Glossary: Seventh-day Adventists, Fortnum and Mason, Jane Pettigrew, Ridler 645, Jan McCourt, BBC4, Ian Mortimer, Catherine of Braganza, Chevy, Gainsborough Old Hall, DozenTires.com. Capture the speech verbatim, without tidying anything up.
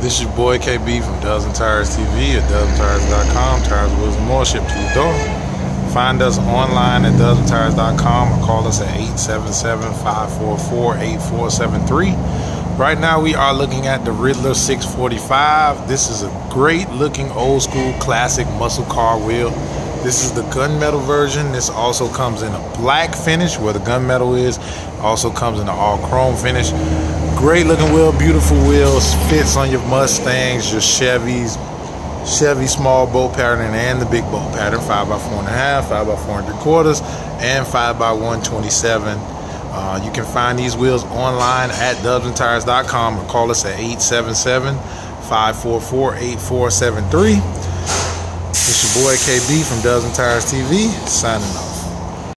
This your boy K B from Dozen Tires T V at dozen tires dot com. Tires, wheels, and more shipped to your door. Find us online at dozen tires dot com or call us at eight seven seven, five four four, eight four seven three. Right now we are looking at the Ridler six forty-five. This is a great looking old school classic muscle car wheel. This is the gunmetal version. This also comes in a black finish where the gunmetal is. Also comes in an all chrome finish. Great looking wheel, beautiful wheels, fits on your Mustangs, your Chevys, Chevy small bolt pattern and the big bolt pattern, five by four and a half, five by four and three quarters, and five by one twenty-seven. Uh, you can find these wheels online at dozen tires dot com or call us at eight seven seven, five four four, eight four seven three. It's your boy K B from Dozen Tires T V, signing off.